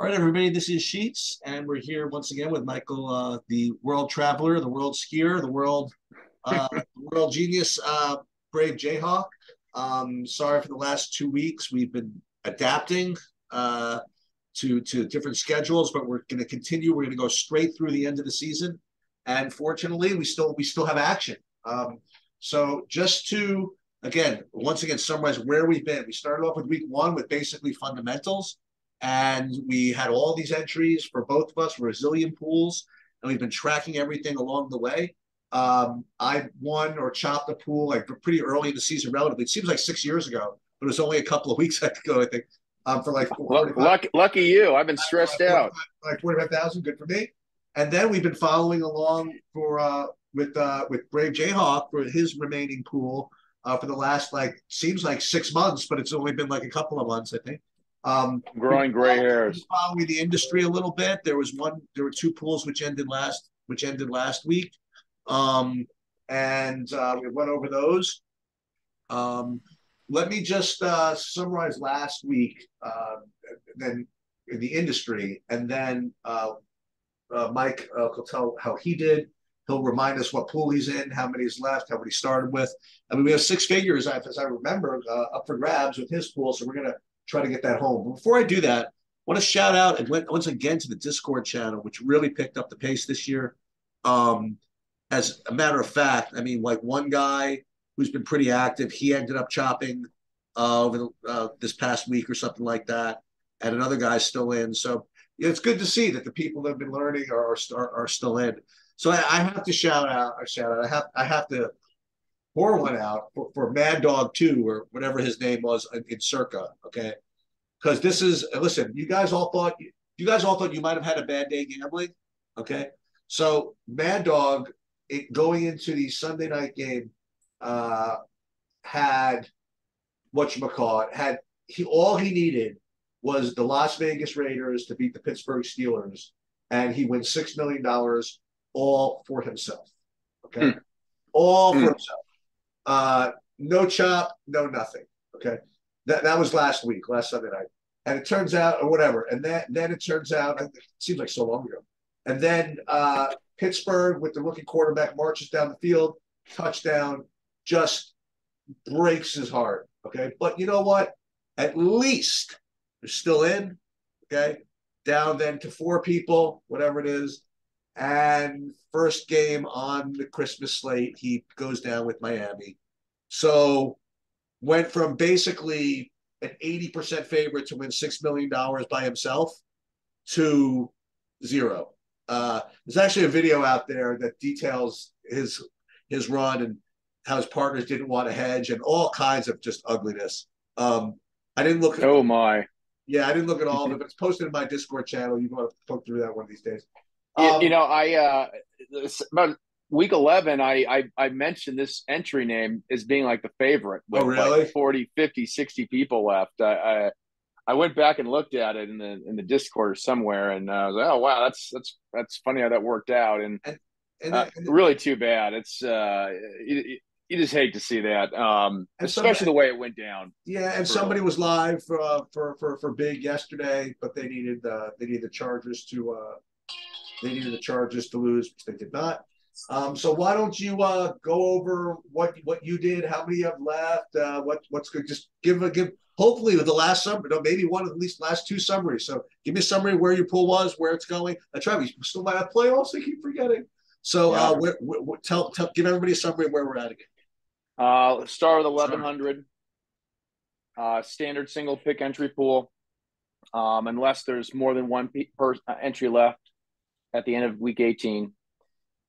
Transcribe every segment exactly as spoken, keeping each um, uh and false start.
All right, everybody, this is Sheets, and we're here once again with Michael, uh, the world traveler, the world skier, the world uh, world genius, uh, Brave Jayhawk. Um, sorry for the last two weeks. We've been adapting uh, to, to different schedules, but we're going to continue. We're going to go straight through the end of the season, and fortunately, we still, we still have action. Um, so just to, again, once again, summarize where we've been. We started off with week one with basically fundamentals. And we had all these entries for both of us, resilient pools, and we've been tracking everything along the way. Um, I won or chopped a pool like pretty early in the season, relatively. It seems like six years ago, but it was only a couple of weeks ago, I think, um, for like four, lucky, lucky you. I've been stressed like, out. Like forty-five thousand, good for me. And then we've been following along for uh, with uh, with Brave Jayhawk for his remaining pool uh, for the last like seems like six months, but it's only been like a couple of months, I think. Um, growing gray hairs. Following the industry a little bit. There was one. There were two pools which ended last, which ended last week, um, and uh, we went over those. Um, let me just uh, summarize last week, uh, then in the industry, and then uh, uh, Mike uh, will tell how he did. He'll remind us what pool he's in, how many is left, how many started with. I mean, we have six figures, as I remember, uh, up for grabs with his pool, so we're gonna try to get that home. But before I do that, I want to shout out and went once again to the Discord channel, which really picked up the pace this year. Um, as a matter of fact, I mean, like one guy who's been pretty active, he ended up chopping uh, over the, uh, this past week or something like that, and another guy's still in. So yeah, it's good to see that the people that have been learning are are, are still in. So I, I have to shout out, or shout out. I have I have to pour one out for, for Mad Dog two or whatever his name was in, in Circa, okay? Because this is, listen, you guys all thought you guys all thought you might have had a bad day gambling, okay? So Mad Dog, it, going into the Sunday night game, uh, had whatchamacallit, had he all he needed was the Las Vegas Raiders to beat the Pittsburgh Steelers, and he wins six million dollars all for himself, okay? Mm. All for mm. himself. Uh, no chop, no nothing. Okay, that that was last week, last Sunday night, and it turns out, or whatever, and then then it turns out, it seems like so long ago, and then uh, Pittsburgh with the rookie quarterback marches down the field, touchdown, just breaks his heart. Okay, but you know what? At least they're still in. Okay, down then to four people, whatever it is. And first game on the Christmas slate, he goes down with Miami. So went from basically an eighty percent favorite to win six million dollars by himself to zero. Uh, there's actually a video out there that details his his run and how his partners didn't want to hedge and all kinds of just ugliness. Um, I didn't look at Oh, my. Yeah, I didn't look at all of it, but it's posted in my Discord channel. You want to poke through that one of these days. Um, you know, I uh, about week eleven, I, I I mentioned this entry name as being like the favorite. With oh, really? Like forty, fifty, sixty people left. I, I I went back and looked at it in the in the Discord or somewhere, and I was like, oh wow, that's that's that's funny how that worked out, and, and, and, uh, and really too bad. It's uh, you, you just hate to see that, um, especially somebody, the way it went down. Yeah, and somebody early. was live for, uh, for for for big yesterday, but they needed uh, they needed the Chargers to. Uh, They needed the Chargers to lose, which they did not. Um, so why don't you uh, go over what what you did, how many you have left, uh, what what's good? Just give a give. Hopefully, with the last summary, no, maybe one of at least last two summaries. So give me a summary where your pool was, where it's going. I try. We still might have playoffs. I keep forgetting. So yeah. uh, we're, we're, tell tell give everybody a summary of where we're at again. Uh, let's start with eleven hundred uh, standard single pick entry pool, um, unless there's more than one pe per uh, entry left. At the end of week eighteen,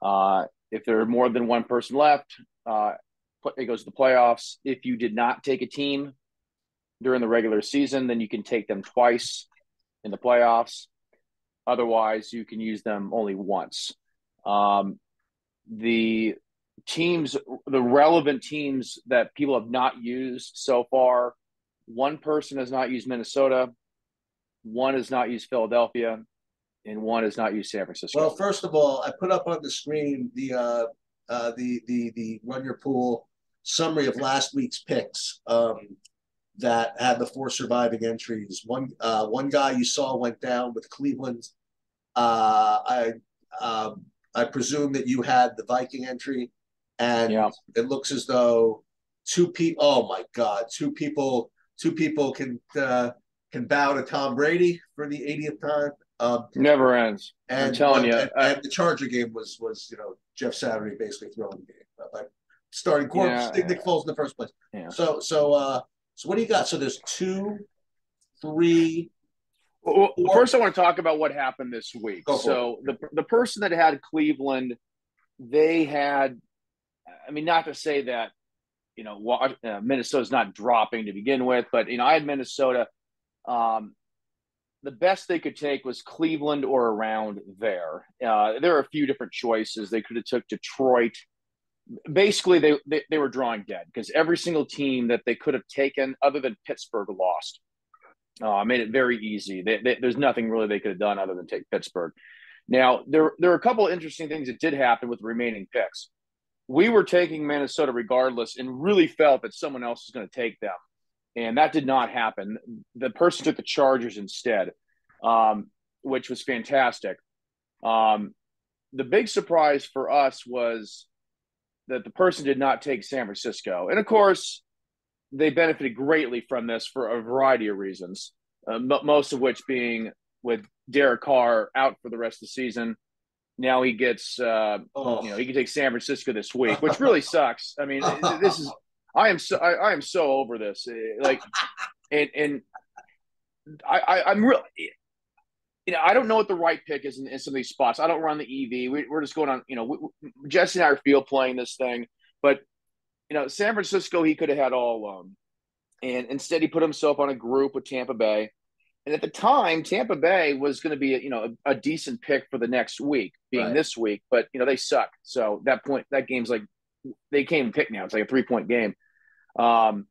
uh, if there are more than one person left, uh, it goes to the playoffs. If you did not take a team during the regular season, then you can take them twice in the playoffs. Otherwise, you can use them only once. Um, the teams, the relevant teams that people have not used so far, one person has not used Minnesota, one has not used Philadelphia, and one is not use San Francisco. Well, first of all, I put up on the screen the uh, uh, the the the Run Your Pool summary of last week's picks. Um, that had the four surviving entries. One uh, one guy you saw went down with Cleveland. Uh, I uh, I presume that you had the Viking entry, and yeah. It looks as though two people. Oh my God, two people. Two people can uh, can bow to Tom Brady for the eightieth time. Um, Never ends. And, I'm telling you, and, I, and the Charger game was was you know Jeff Saturday basically throwing the game, like starting quarterback yeah, Nick Foles in the first place. Yeah. So so uh, so what do you got? So there's two, three. Well, first, I want to talk about what happened this week. So the the person that had Cleveland, they had, I mean, not to say that, you know, Minnesota's not dropping to begin with, but, you know, I had Minnesota. Um, the best they could take was Cleveland or around there. Uh, there are a few different choices. They could have took Detroit. Basically, they, they, they were drawing dead because every single team that they could have taken other than Pittsburgh lost. Uh, made it very easy. They, they, there's nothing really they could have done other than take Pittsburgh. Now, there, there are a couple of interesting things that did happen with remaining picks. We were taking Minnesota regardless and really felt that someone else was going to take them, and that did not happen. The person took the Chargers instead, um, which was fantastic. Um, the big surprise for us was that the person did not take San Francisco. And, of course, they benefited greatly from this for a variety of reasons, uh, but most of which being with Derek Carr out for the rest of the season. Now he gets, uh, oh. you know, he can take San Francisco this week, which really sucks. I mean, this is, I am so, I, I am so over this. Like, and and I, I I'm really, you know, I don't know what the right pick is in, in some of these spots. I don't run the E V. We, we're just going on, you know, we, Jesse and I are field playing this thing, but. You know, San Francisco, he could have had all alone. And instead, he put himself on a group with Tampa Bay. And at the time, Tampa Bay was going to be, a, you know, a, a decent pick for the next week, being right. this week. But, you know, they suck. So, that point, that game's like – they came and picked now. It's like a three-point game. Um,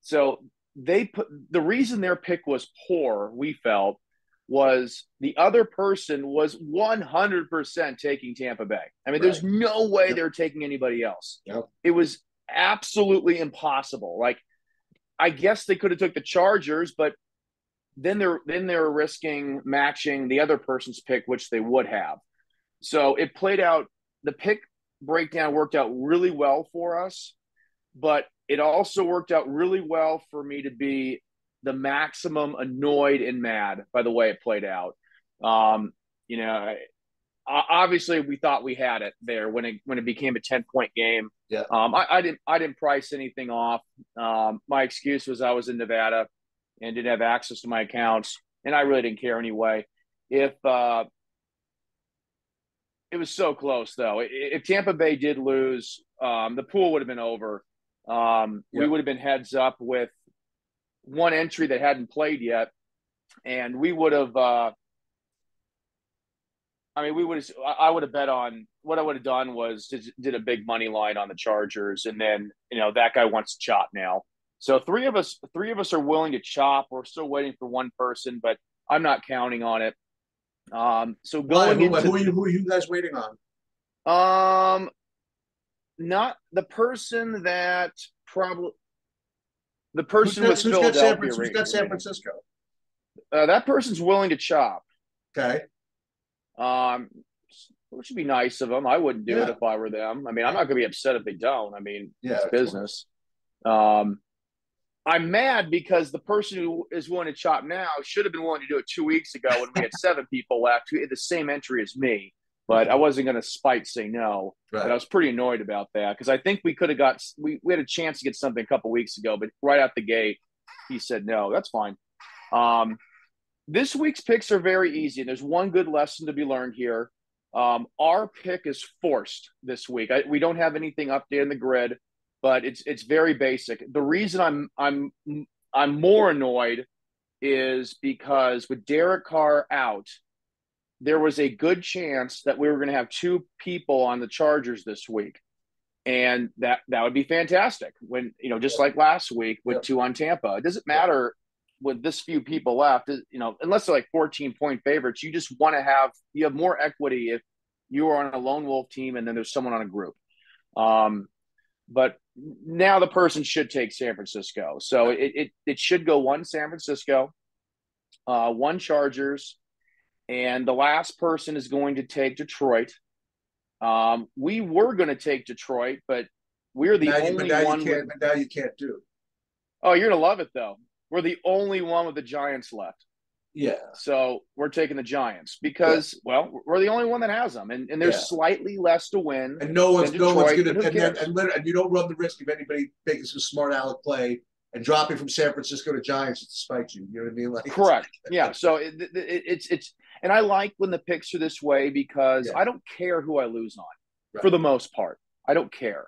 so, they put – the reason their pick was poor, we felt, was the other person was one hundred percent taking Tampa Bay. I mean, right. there's no way yep. they're taking anybody else. Yep. It was – absolutely impossible. Like, I guess they could have took the Chargers, but then they're then they're risking matching the other person's pick, which they would have. So it played out. The pick breakdown worked out really well for us, but it also worked out really well for me to be the maximum annoyed and mad by the way it played out. Um, you know. Obviously, we thought we had it there when it when it became a ten-point game. Yeah. Um, I, I didn't I didn't price anything off. Um, my excuse was I was in Nevada and didn't have access to my accounts, and I really didn't care anyway. If uh, it was so close, though, if Tampa Bay did lose, um, the pool would have been over. Um, yeah. We would have been heads up with one entry that hadn't played yet, and we would have. Uh, I mean, we would. I would have bet on what I would have done was did, did a big money line on the Chargers, and then you know that guy wants to chop now. So three of us, three of us are willing to chop. We're still waiting for one person, but I'm not counting on it. Um, so going well, into who are you, who are you guys waiting on? Um, not the person that probably the person who's got, who's got San, who's right, got San Francisco. Uh, that person's willing to chop. Okay. Um, which would be nice of them. I wouldn't do yeah. it if I were them. I mean, I'm not going to be upset if they don't. I mean, yeah, it's business. Cool. Um, I'm mad because the person who is willing to chop now should have been willing to do it two weeks ago when we had seven people left who had the same entry as me. But I wasn't going to spite say no. Right. But I was pretty annoyed about that because I think we could have got we, – we had a chance to get something a couple weeks ago. But right out the gate, he said no. That's fine. Um This week's picks are very easy, and there's one good lesson to be learned here. Um, our pick is forced this week. I, we don't have anything updated in the grid, but it's it's very basic. The reason I'm I'm I'm more annoyed is because with Derek Carr out, there was a good chance that we were going to have two people on the Chargers this week, and that that would be fantastic. When you know, just like last week with yeah. two on Tampa, it doesn't matter. With this few people left, you know, unless they're like fourteen point favorites, you just want to have, you have more equity if you are on a lone wolf team and then there's someone on a group. Um, But now the person should take San Francisco. So it it, it should go one San Francisco, uh, one Chargers, and the last person is going to take Detroit. Um, we were going to take Detroit, but we're the now, only but now one. You can't, with, but now you can't do. Oh, you're going to love it, though. We're the only one with the Giants left. Yeah. So we're taking the Giants because, yeah. well, we're the only one that has them, and, and there's yeah. slightly less to win. And no one's, no one's going to, and, and, and you don't run the risk of anybody making some smart aleck play and dropping from San Francisco to Giants to spite you. You know what I mean? Like, correct. Yeah. So it, it, it's it's and I like when the picks are this way because yeah. I don't care who I lose on right. for the most part. I don't care.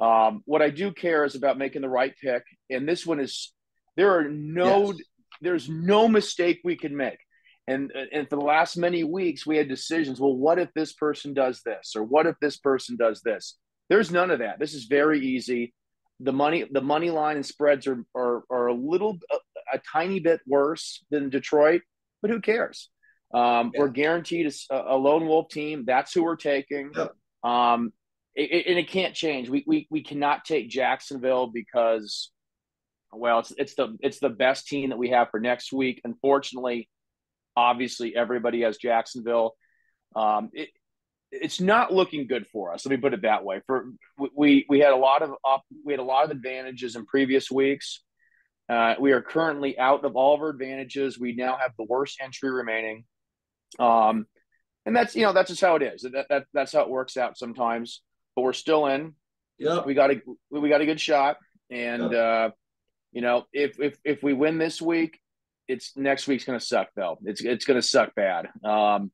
Um, what I do care is about making the right pick, and this one is there are no. Yes. There's no mistake we can make. And, and for the last many weeks, we had decisions. Well, what if this person does this? Or what if this person does this? There's none of that. This is very easy. The money the money line and spreads are, are, are a little, a, a tiny bit worse than Detroit, but who cares? Um, yeah. We're guaranteed a, a lone wolf team. That's who we're taking. Yeah. Um, it, it, and it can't change. We, we, we cannot take Jacksonville because – well, it's it's the it's the best team that we have for next week. Unfortunately, obviously, everybody has Jacksonville. Um, it it's not looking good for us. Let me put it that way. For we we had a lot of up, we had a lot of advantages in previous weeks. Uh, we are currently out of all of our advantages. We now have the worst entry remaining, um, and that's you know that's just how it is. That, that that's how it works out sometimes. But we're still in. Yeah, we got a we got a good shot, and. Yeah. Uh, You know, if if if we win this week, it's next week's going to suck, though. It's it's going to suck bad. Um,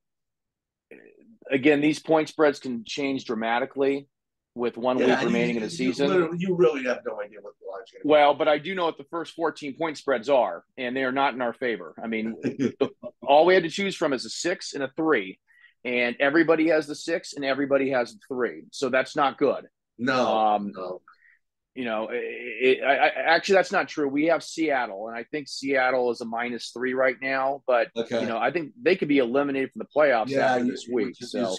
again, these point spreads can change dramatically with one yeah, week remaining you, in the you season. You really have no idea what the line's going to be. Well, but I do know what the first fourteen point spreads are, and they are not in our favor. I mean, all we had to choose from is a six and a three, and everybody has the six and everybody has the three. So that's not good. No, um, no. You know, it, it, I, actually, that's not true. We have Seattle, and I think Seattle is a minus three right now. But, okay. you know, I think they could be eliminated from the playoffs yeah, after you, this week. Just, so.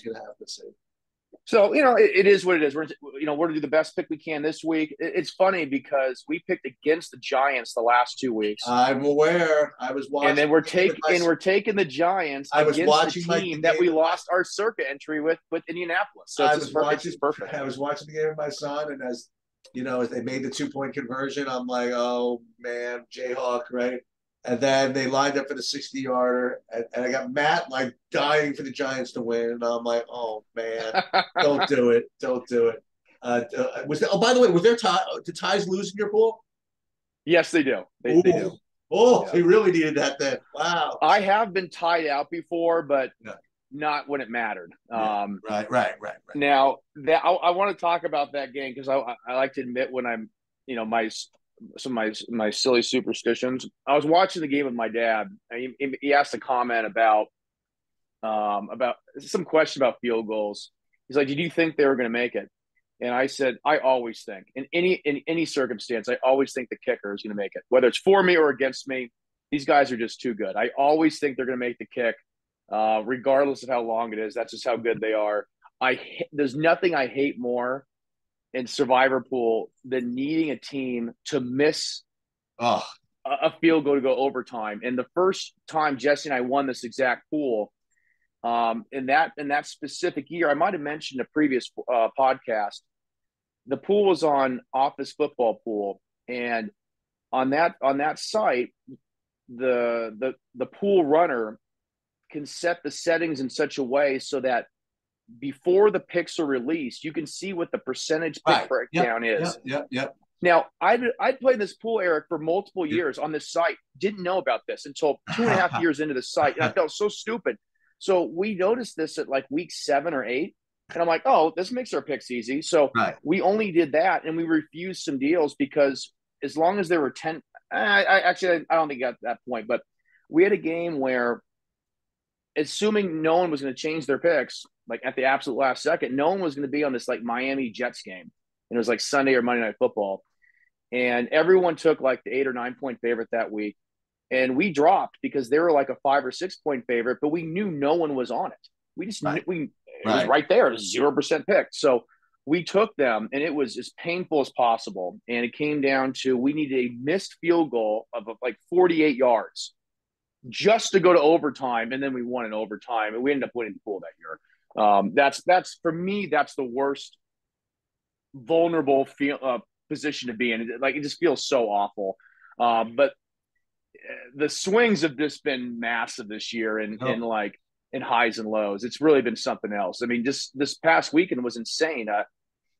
so, you know, it, it is what it is. We're, you know, we're going to do the best pick we can this week. It, it's funny because we picked against the Giants the last two weeks. I'm aware. I was watching. And then we're, take, my, and we're taking the Giants I was against watching the team that we lost our Circa entry with with Indianapolis. So I it's was perfect. Watching, it's perfect. I was watching the game with my son, and as – you know, as they made the two-point conversion, I'm like, oh, man, Jayhawk, right? And then they lined up for the sixty-yarder, and, and I got Matt, like, dying for the Giants to win. And I'm like, oh, man, don't do it. Don't do it. Uh, was there, oh, by the way, was there tie, did ties lose in your pool? Yes, they do. They, they do. Oh, yeah. They really needed that then. Wow. I have been tied out before, but no. Not when it mattered. Yeah, um, right, right, right, right. Now, that, I, I want to talk about that game because I, I like to admit when I'm, you know, my some of my my silly superstitions. I was watching the game with my dad. And he, he asked a comment about um, about some question about field goals. He's like, "Did you think they were going to make it?" And I said, "I always think in any in any circumstance, I always think the kicker is going to make it, whether it's for me or against me. These guys are just too good. I always think they're going to make the kick." Uh, regardless of how long it is, that's just how good they are. I there's nothing I hate more in Survivor Pool than needing a team to miss oh. a, a field goal to go overtime. And the first time Jesse and I won this exact pool, um, in that in that specific year, I might have mentioned a previous uh, podcast. The pool was on Office Football Pool, and on that on that site, the the the pool runner can set the settings in such a way so that before the picks are released, you can see what the percentage pick right. breakdown yep, is. Yep, yep, yep. Now, I'd, I'd played this pool, Eric, for multiple years on this site. Didn't know about this until two and a half years into the site. And I felt so stupid. So we noticed this at like week seven or eight. And I'm like, oh, this makes our picks easy. So right. we only did that, and we refused some deals because as long as there were ten – I actually, I don't think at that point, but we had a game where – assuming no one was going to change their picks, like at the absolute last second, no one was going to be on this like Miami Jets game. And it was like Sunday or Monday Night Football. And everyone took like the eight or nine point favorite that week. And we dropped because they were like a five or six point favorite, but we knew no one was on it. We just, right. we, it right. was right there, zero percent pick. So we took them, and it was as painful as possible. And it came down to, we needed a missed field goal of like forty-eight yards just to go to overtime. And then we won in overtime, and we ended up winning the pool that year. Um, that's, that's for me, that's the worst vulnerable feel, uh, position to be in. It, like, it just feels so awful. Um, but the swings have just been massive this year, and, oh. and like, in highs and lows. It's really been something else. I mean, just this past weekend was insane. Uh,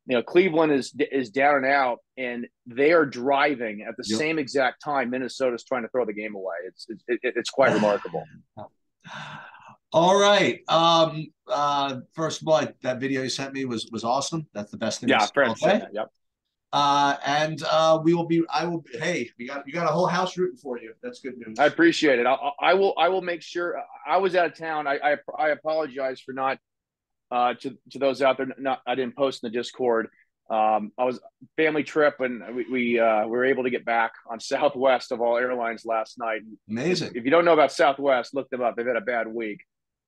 you know, Cleveland is is down and out, and they are driving at the yep. same exact time Minnesota's trying to throw the game away. It's it, it, it's quite remarkable. All right. Um, uh, first of all, I, that video you sent me was was awesome. That's the best thing. Yeah, friends. Okay. Yep. Uh, and uh, we will be. I will. Hey, we got you got a whole house rooting for you. That's good news. I appreciate it. I, I will. I will make sure. I was out of town. I I, I apologize for not uh, to to those out there. Not I didn't post in the Discord. Um, I was family trip, and we we, uh, we were able to get back on Southwest of all airlines last night. Amazing. If you don't know about Southwest, look them up. They've had a bad week.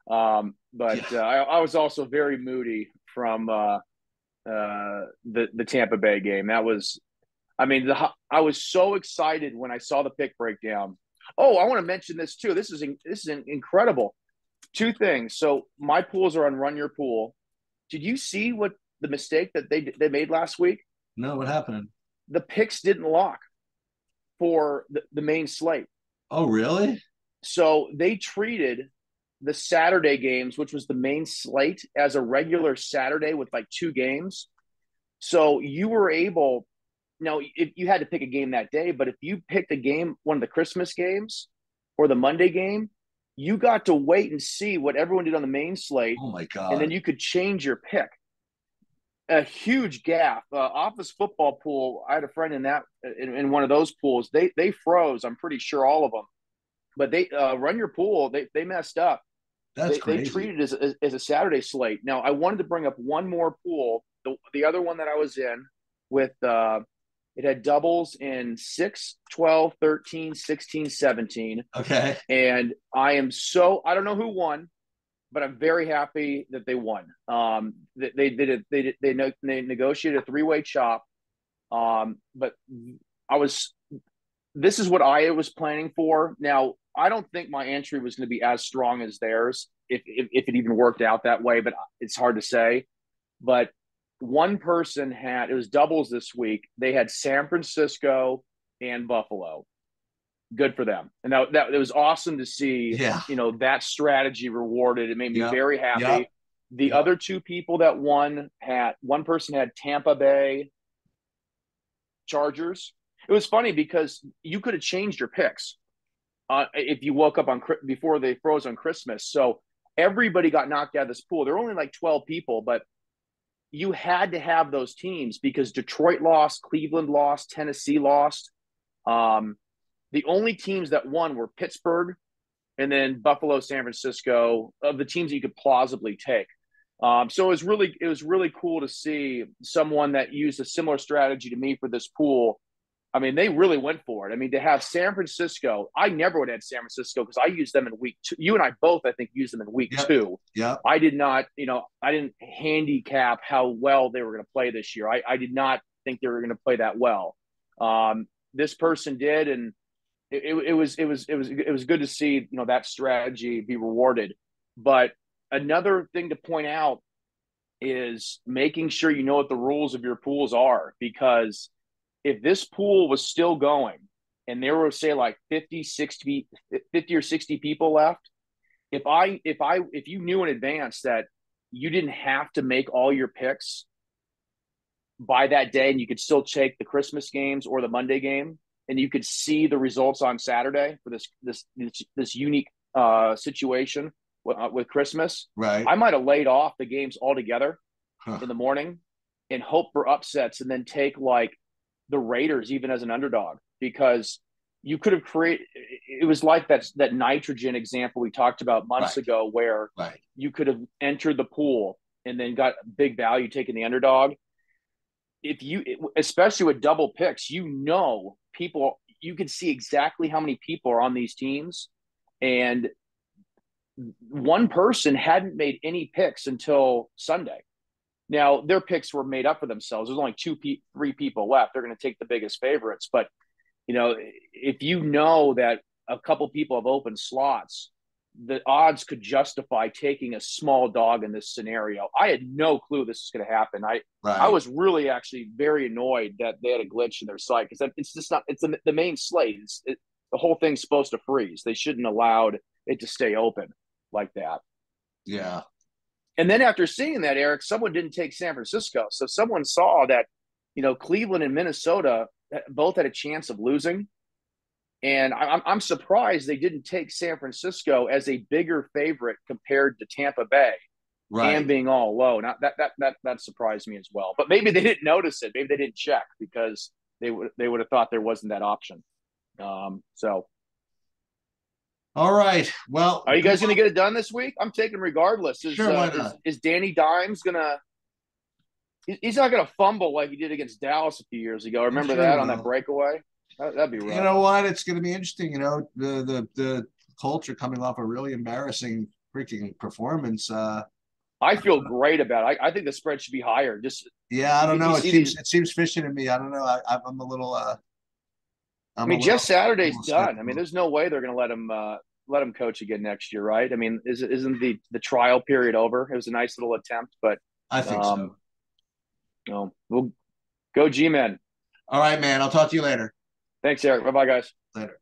Um, but yeah. uh, I, I was also very moody from. Uh, Uh, the the Tampa Bay game. That was, I mean, the I was so excited when I saw the pick breakdown. Oh, I want to mention this too. This is in, this is incredible. Two things. So my pools are on Run Your Pool. Did you see what the mistake that they they made last week? No, what happened? The picks didn't lock for the, the main slate. Oh, really? So they treated the Saturday games, which was the main slate, as a regular Saturday with like two games. So you were able, now if you had to pick a game that day, but if you picked a game, one of the Christmas games or the Monday game, you got to wait and see what everyone did on the main slate. Oh my God. And then you could change your pick. A huge gap. Uh, Office Football Pool. I had a friend in that, in, in one of those pools, they, they froze. I'm pretty sure all of them, but they uh, Run Your Pool. They, they messed up. That's they, crazy. They treated it as, as, as a Saturday slate. Now, I wanted to bring up one more pool. The the other one that I was in with, uh, it had doubles in six, twelve, thirteen, sixteen, seventeen. Okay. And I am so – I don't know who won, but I'm very happy that they won. Um, They they did a, they, did, they, ne- they negotiated a three-way chop. Um, But I was – this is what I was planning for. Now, I don't think my entry was going to be as strong as theirs if, if if it even worked out that way, but it's hard to say. But one person had, it was doubles this week. They had San Francisco and Buffalo. Good for them. And that, that it was awesome to see, yeah. you know, that strategy rewarded. It made me yeah. very happy. Yeah. The yeah. other two people that won had, one person had Tampa Bay Chargers. It was funny because you could have changed your picks. Uh, if you woke up on before they froze on Christmas. So everybody got knocked out of this pool. There were only like twelve people, but you had to have those teams because Detroit lost, Cleveland lost, Tennessee lost. Um, the only teams that won were Pittsburgh and then Buffalo, San Francisco, of the teams that you could plausibly take. Um, so it was really, it was really cool to see someone that used a similar strategy to me for this pool. I mean, they really went for it. I mean, to have San Francisco, I never would have had San Francisco because I used them in week two. You and I both, I think, used them in week yep. two. Yeah. I did not, you know, I didn't handicap how well they were going to play this year. I, I did not think they were going to play that well. Um, this person did, and it, it, it was, it was, it was, it was good to see, you know, that strategy be rewarded. But another thing to point out is making sure you know what the rules of your pools are, because if this pool was still going and there were, say, like fifty, sixty, fifty or sixty people left, if I, if I, if you knew in advance that you didn't have to make all your picks by that day and you could still take the Christmas games or the Monday game and you could see the results on Saturday for this, this, this, this unique uh, situation with, uh, with Christmas, right? I might've laid off the games altogether huh. in the morning and hope for upsets and then take like the Raiders even as an underdog, because you could have created, it was like that, that nitrogen example we talked about months right. ago, where right. you could have entered the pool and then got big value taking the underdog. If you, especially with double picks, you know, people, you can see exactly how many people are on these teams. And one person hadn't made any picks until Sunday. Now, their picks were made up for themselves. There's only two, pe- three people left. They're going to take the biggest favorites. But, you know, if you know that a couple people have open slots, the odds could justify taking a small dog in this scenario. I had no clue this was going to happen. I right. I was really actually very annoyed that they had a glitch in their site, because it's just not – it's a, the main slate. It's, it, the whole thing's supposed to freeze. They shouldn't allowed it to stay open like that. Yeah. And then after seeing that, Eric, someone didn't take San Francisco. So someone saw that, you know, Cleveland and Minnesota both had a chance of losing. And I'm, I'm surprised they didn't take San Francisco as a bigger favorite compared to Tampa Bay, right, and being all alone. That, that, that, that surprised me as well. But maybe they didn't notice it. Maybe they didn't check, because they would they would have thought there wasn't that option. Um, so. All right. Well, are you guys going to get it done this week? I'm taking regardless. Is, sure, uh, why not? Is, is Danny Dimes going to – he's not going to fumble like he did against Dallas a few years ago. Remember sure that on know. that breakaway? That'd be rough. You know what? It's going to be interesting. You know, the the the Colts are coming off a really embarrassing freaking performance. Uh, I feel great about it. I, I think the spread should be higher. Just yeah, I don't know. It seems it seems fishy to me. I don't know. I, I'm a little. Uh, I'm I mean, Jeff Saturday's done. I mean, there's no way they're going to let him uh, let him coach again next year, right? I mean, is, isn't the, the trial period over? It was a nice little attempt, but I think um, so. Um, we'll go G-Men. All right, man. I'll talk to you later. Thanks, Eric. Bye-bye, guys. Later.